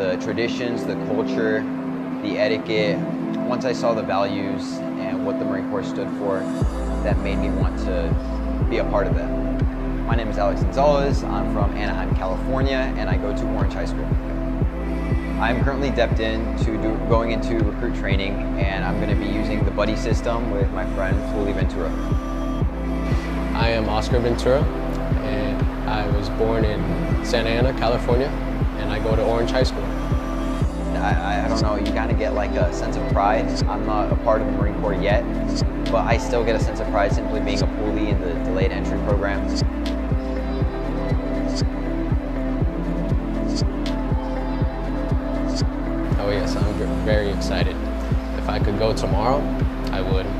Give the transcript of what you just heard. the traditions, the culture, the etiquette. Once I saw the values and what the Marine Corps stood for, that made me want to be a part of them. My name is Alex Gonzalez. I'm from Anaheim, California, and I go to Orange High School. I'm currently depped into going into recruit training, and I'm going to be using the buddy system with my friend Alex Ventura. I am Oscar Ventura, and I was born in Santa Ana, California, and I go to Orange High School. I don't know, you kind of get like a sense of pride. I'm not a part of the Marine Corps yet, but I still get a sense of pride simply being a poolie in the delayed entry program. Oh yes, I'm very excited. If I could go tomorrow, I would.